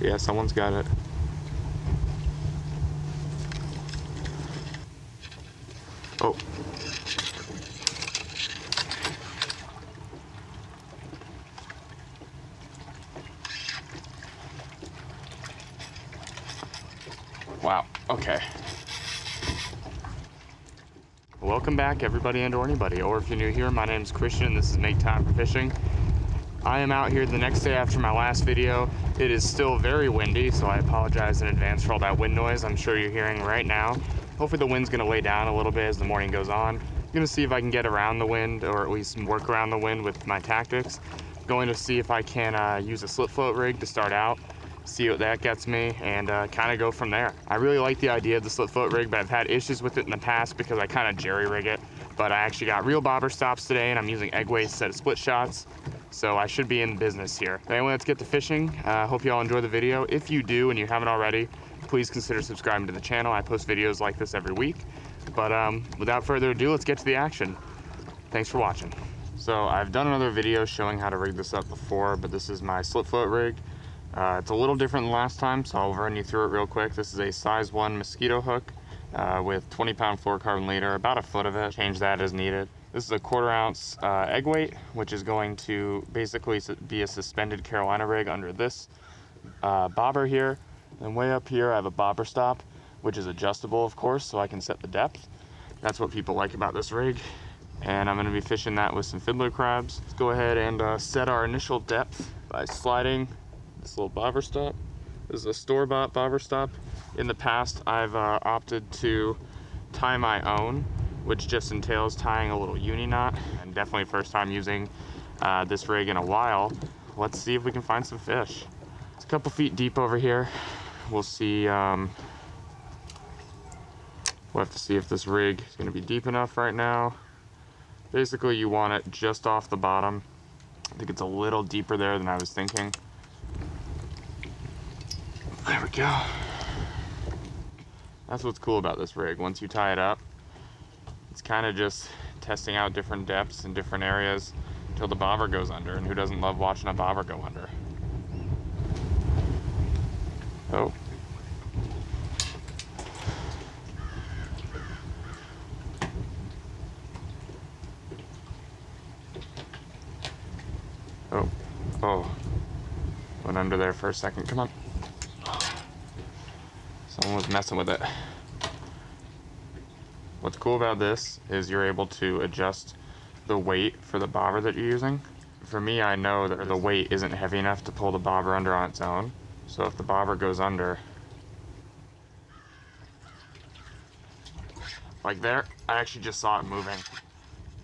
Yeah, someone's got it. Oh. Wow, okay. Welcome back, everybody and or anybody. Or if you're new here, my name's Christian and this is Make Time For Fishing. I am out here the next day after my last video. It is still very windy, so I apologize in advance for all that wind noise I'm sure you're hearing right now. Hopefully the wind's gonna lay down a little bit as the morning goes on. I'm gonna see if I can get around the wind, or at least work around the wind with my tactics. Going to see if I can use a slip float rig to start out, see what that gets me, and kind of go from there. I really like the idea of the slip float rig, but I've had issues with it in the past because I kind of jerry-rig it. But I actually got real bobber stops today, and I'm using egg weights instead of split shots. So I should be in business here. Anyway, let's get to fishing. Hope you all enjoy the video. If you do and you haven't already, please consider subscribing to the channel. I post videos like this every week. But without further ado, let's get to the action. Thanks for watching. So I've done another video showing how to rig this up before, but this is my slip float rig. It's a little different than last time, so I'll run you through it real quick. This is a size 1 mosquito hook with 20-pound fluorocarbon leader, about a foot of it. Change that as needed. This is a 1/4 ounce egg weight, which is going to basically be a suspended Carolina rig under this bobber here. And way up here I have a bobber stop, which is adjustable, of course, so I can set the depth. That's what people like about this rig. And I'm going to be fishing that with some fiddler crabs. Let's go ahead and set our initial depth by sliding this little bobber stop. This is a store-bought bobber stop. In the past I've opted to tie my own, which just entails tying a little uni knot. And definitely first time using this rig in a while. Let's see if we can find some fish. It's a couple feet deep over here. We'll see, we'll have to see if this rig is gonna be deep enough right now. Basically you want it just off the bottom. I think it's a little deeper there than I was thinking. There we go. That's what's cool about this rig. Once you tie it up, it's kind of just testing out different depths in different areas until the bobber goes under, and who doesn't love watching a bobber go under? Oh. Oh. Oh. Went under there for a second. Come on. Someone was messing with it. What's cool about this is you're able to adjust the weight for the bobber that you're using. For me, I know that the weight isn't heavy enough to pull the bobber under on its own. So if the bobber goes under, like there, I actually just saw it moving.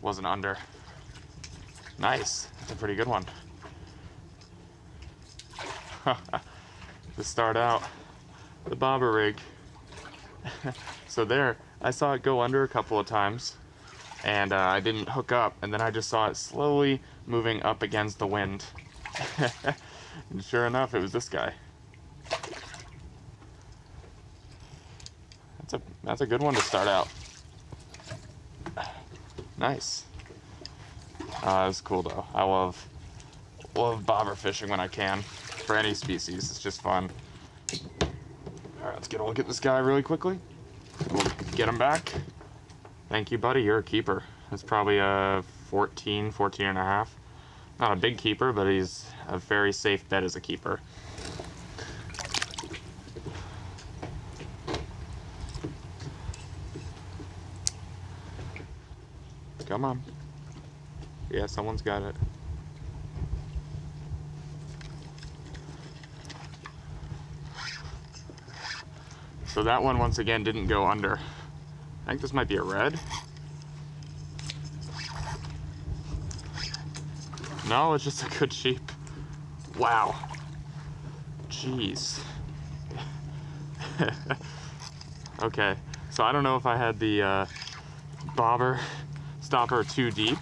Wasn't under. Nice, that's a pretty good one. To start out the bobber rig. So there, I saw it go under a couple of times, and I didn't hook up, and then I just saw it slowly moving up against the wind. And sure enough, it was this guy. That's a good one to start out. Nice. It's cool though. I love bobber fishing when I can, for any species. It's just fun. All right, let's get a look at this guy really quickly. We'll get him back. Thank you, buddy. You're a keeper. That's probably a 14 and a half. Not a big keeper, but he's a very safe bet as a keeper. Come on. Yeah, someone's got it. So that one, once again, didn't go under. I think this might be a red. No, it's just a good sheep. Wow. Jeez. Okay, so I don't know if I had the bobber stopper too deep,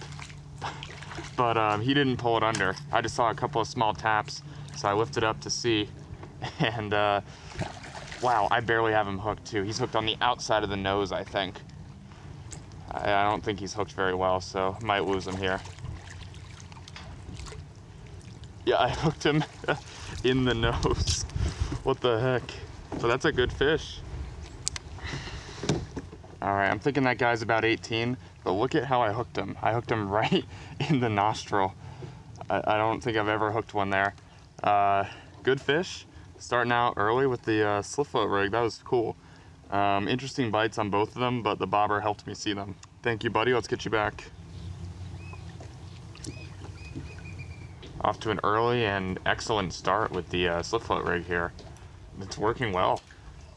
but he didn't pull it under. I just saw a couple of small taps, so I lifted up to see, and wow, I barely have him hooked too. He's hooked on the outside of the nose, I think. I don't think he's hooked very well, so might lose him here. Yeah, I hooked him in the nose. What the heck? So that's a good fish. All right, I'm thinking that guy's about 18, but look at how I hooked him. I hooked him right in the nostril. I don't think I've ever hooked one there. Good fish, starting out early with the slip float rig. That was cool. Interesting bites on both of them, but the bobber helped me see them. Thank you, buddy, let's get you back. Off to an early and excellent start with the slip float rig here. It's working well,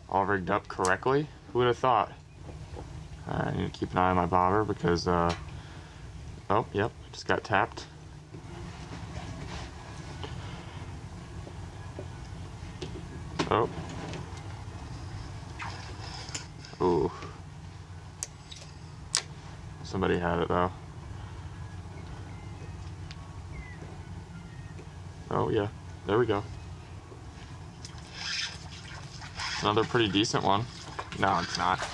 all rigged up correctly. Who would have thought? I need to keep an eye on my bobber because, oh, yep, just got tapped. Oh. Ooh. Somebody had it, though. Oh, yeah, there we go. Another pretty decent one. No, it's not.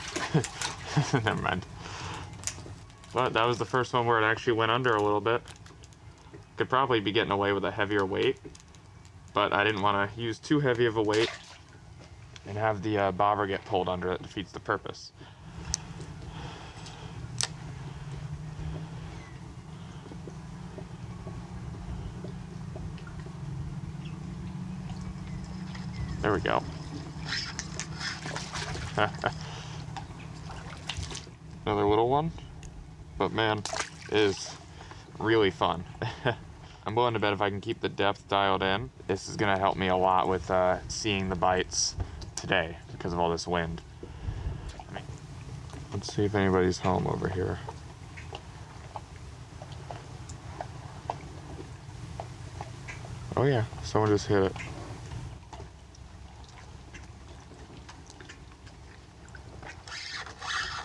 Never mind. But that was the first one where it actually went under a little bit. Could probably be getting away with a heavier weight, but I didn't want to use too heavy of a weight and have the bobber get pulled under. It defeats the purpose. There we go. Another little one, but man, it is really fun. I'm willing to bet if I can keep the depth dialed in, this is gonna help me a lot with seeing the bites today because of all this wind. Let's see if anybody's home over here. Oh yeah, someone just hit it.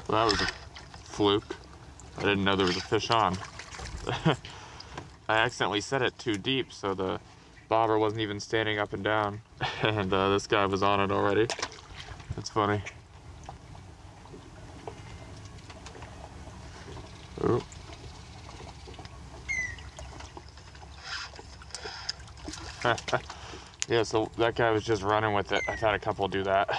Well, that was a fluke. I didn't know there was a fish on. I accidentally set it too deep, so the bobber wasn't even standing up and down. And this guy was on it already. That's funny. Ooh. Yeah, so that guy was just running with it. I've had a couple do that.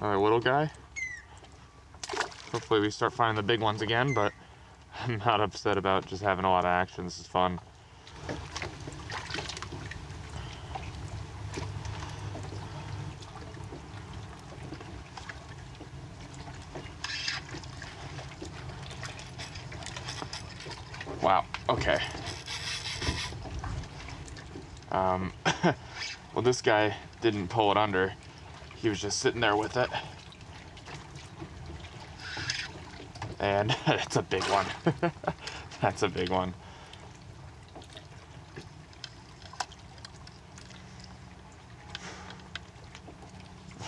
Another little guy. Hopefully we start finding the big ones again, but I'm not upset about just having a lot of action. This is fun. Wow, okay. Well, this guy didn't pull it under. He was just sitting there with it. And that's a big one. That's a big one.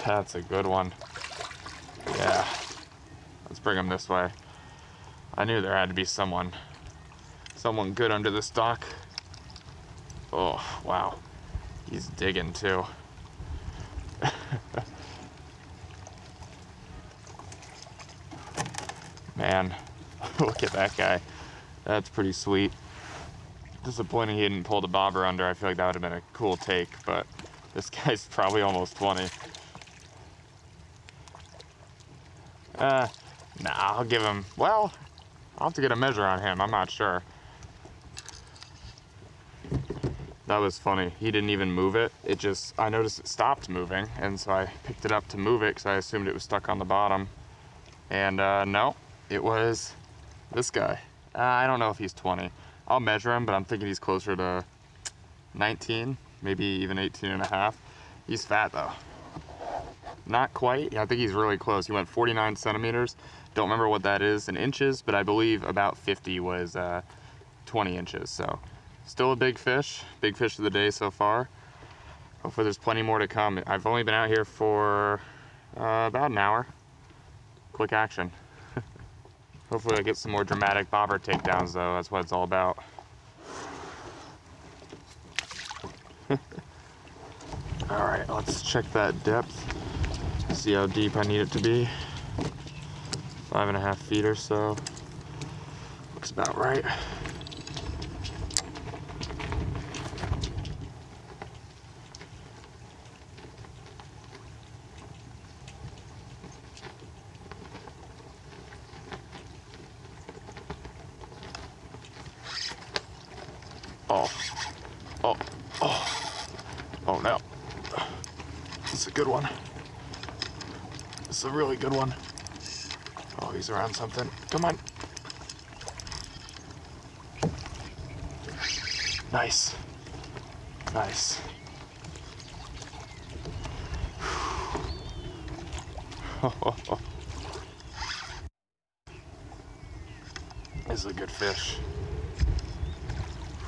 That's a good one. Yeah. Let's bring him this way. I knew there had to be someone. Someone good under this dock. Oh, wow. He's digging too. Man, look at that guy. That's pretty sweet. Disappointing he didn't pull the bobber under. I feel like that would have been a cool take, but this guy's probably almost 20. Nah, I'll give him, well, I'll have to get a measure on him. I'm not sure. That was funny. He didn't even move it. It just, I noticed it stopped moving, and so I picked it up to move it because I assumed it was stuck on the bottom. And no, it was this guy. I don't know if he's 20. I'll measure him, but I'm thinking he's closer to 19, maybe even 18 and a half. He's fat though. Not quite. Yeah, I think he's really close. He went 49 centimeters. Don't remember what that is in inches, but I believe about 50 was 20 inches, so. Still a big fish of the day so far. Hopefully there's plenty more to come. I've only been out here for about an hour. Quick action. Hopefully I get some more dramatic bobber takedowns though. That's what it's all about. All right, let's check that depth. See how deep I need it to be. 5.5 feet or so. Looks about right. Oh no. It's a good one. It's a really good one. Oh, he's around something. Come on. Nice. Nice. This is a good fish.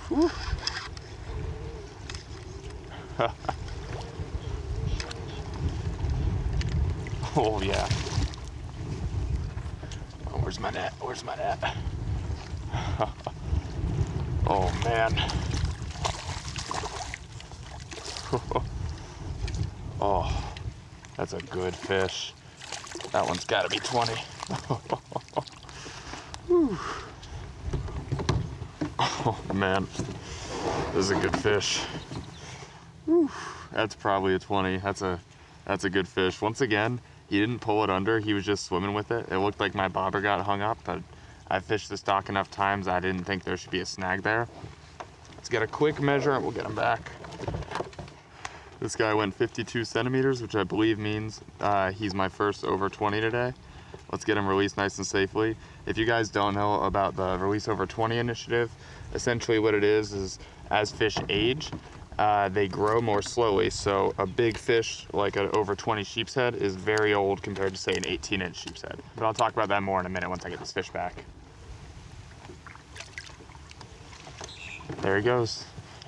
Whew. Oh yeah. Oh, where's my net? Where's my net? Oh man. Oh, that's a good fish. That one's got to be 20. Oh man, this is a good fish. That's probably a 20. That's a good fish. Once again, he didn't pull it under. He was just swimming with it. It looked like my bobber got hung up, but I fished this dock enough times I didn't think there should be a snag there. Let's get a quick measure and we'll get him back. This guy went 52 centimeters, which I believe means he's my first over 20 today. Let's get him released nice and safely. If you guys don't know about the Release Over 20 initiative, essentially what it is as fish age, they grow more slowly. So a big fish, like an over 20 sheep's head, is very old compared to, say, an 18-inch sheep's head. But I'll talk about that more in a minute once I get this fish back. There he goes.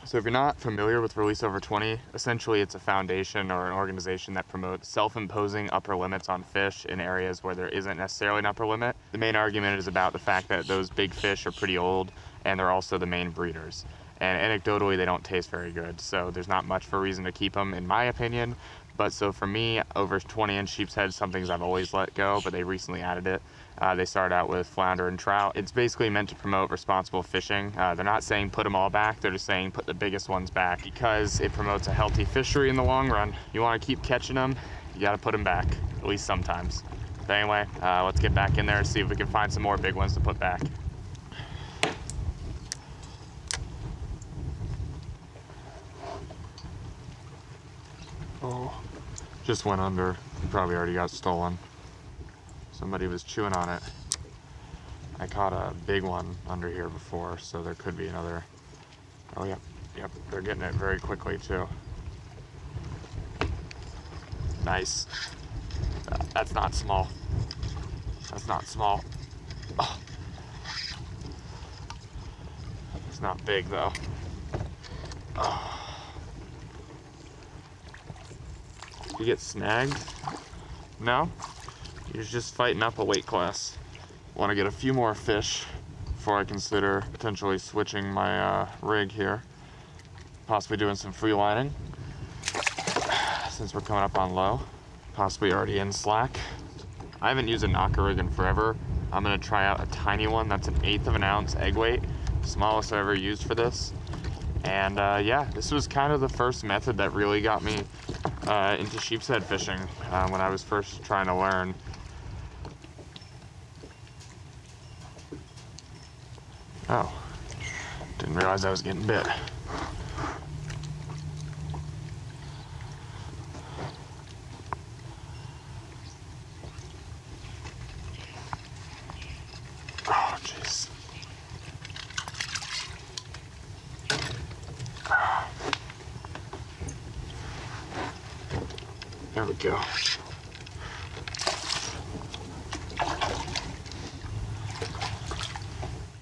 So if you're not familiar with Release Over 20, essentially it's a foundation or an organization that promotes self-imposing upper limits on fish in areas where there isn't necessarily an upper limit. The main argument is about the fact that those big fish are pretty old and they're also the main breeders. And anecdotally, they don't taste very good. So there's not much for reason to keep them, in my opinion. But so for me, over 20-inch sheep's head, some things I've always let go, but they recently added it. They started out with flounder and trout. It's basically meant to promote responsible fishing. They're not saying put them all back, they're just saying put the biggest ones back because it promotes a healthy fishery in the long run. You want to keep catching them, you got to put them back, at least sometimes. But anyway, let's get back in there and see if we can find some more big ones to put back. Oh, just went under, probably already got stolen. Somebody was chewing on it. I caught a big one under here before, so there could be another. Oh, yeah. Yep, they're getting it very quickly, too. Nice. That's not small. That's not small. Oh. It's not big, though. Oh. You get snagged? No? You're just fighting up a weight class. Want to get a few more fish before I consider potentially switching my rig here. Possibly doing some free lining since we're coming up on low. Possibly already in slack. I haven't used a knocker rig in forever. I'm going to try out a tiny one that's 1/8 of an ounce egg weight. Smallest I ever used for this. And yeah, this was kind of the first method that really got me into sheep's head fishing when I was first trying to learn. Oh, didn't realize I was getting bit. Oh, jeez. There we go.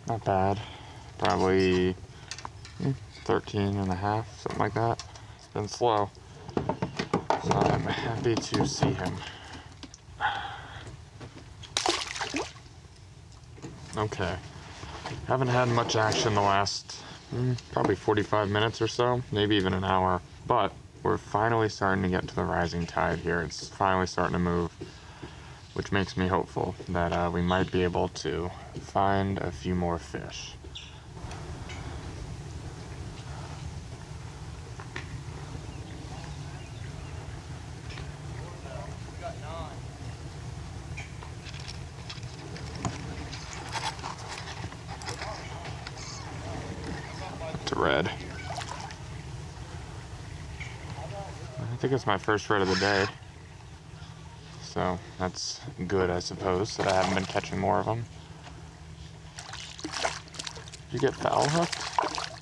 Not bad, probably 13 and a half, something like that. It's been slow, so I'm happy to see him. Okay, haven't had much action the last probably 45 minutes or so, maybe even an hour, but we're finally starting to get to the rising tide here. It's finally starting to move, which makes me hopeful that we might be able to find a few more fish. to red. I think it's my first red of the day, so that's good, I suppose, that I haven't been catching more of them. Did you get foul hooked?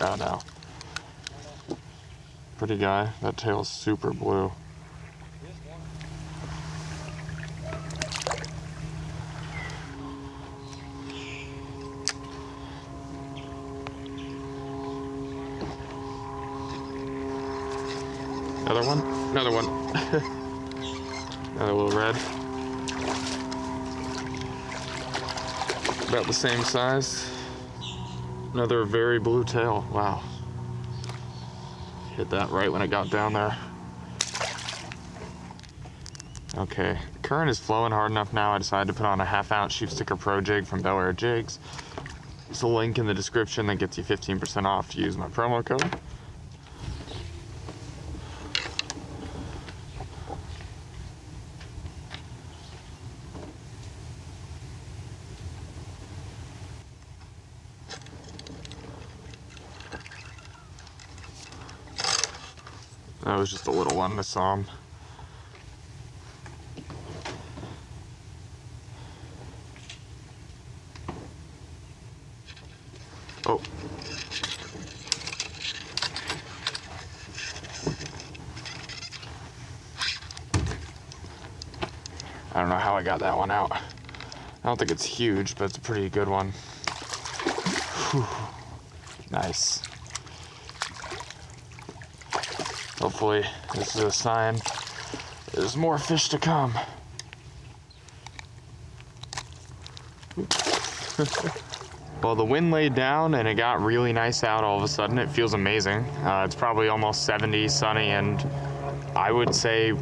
Oh no. Pretty guy, that tail's super blue. Another one? Another one. Another little red. About the same size. Another very blue tail. Wow. Hit that right when it got down there. Okay, the current is flowing hard enough now I decided to put on a half-ounce Sheep Sticker Pro Jig from Bellaire Jigs. There's a link in the description that gets you 15% off to use my promo code. That was just a little one, I saw him. Oh. I don't know how I got that one out. I don't think it's huge, but it's a pretty good one. Whew. Nice. Hopefully, this is a sign there's more fish to come. Well, the wind laid down and it got really nice out all of a sudden. It feels amazing. It's probably almost 70, sunny, and I would say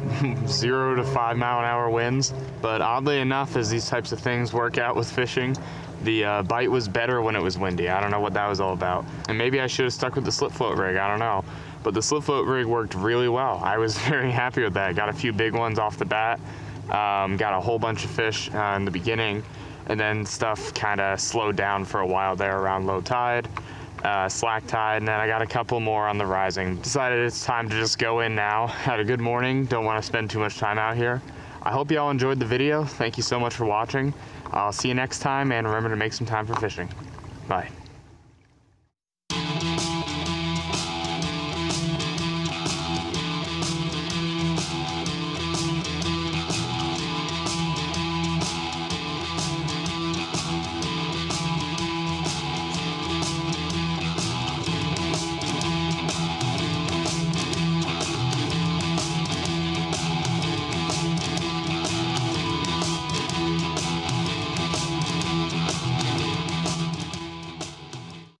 0 to 5 mile an hour winds. But oddly enough, as these types of things work out with fishing, the bite was better when it was windy. I don't know what that was all about. And maybe I should have stuck with the slip float rig, I don't know. But the slip float rig worked really well. I was very happy with that. Got a few big ones off the bat, got a whole bunch of fish in the beginning, and then stuff kind of slowed down for a while there around low tide, slack tide, and then I got a couple more on the rising. Decided it's time to just go in now. Had a good morning, don't want to spend too much time out here. I hope y'all enjoyed the video. Thank you so much for watching. I'll see you next time, and remember to make some time for fishing. Bye.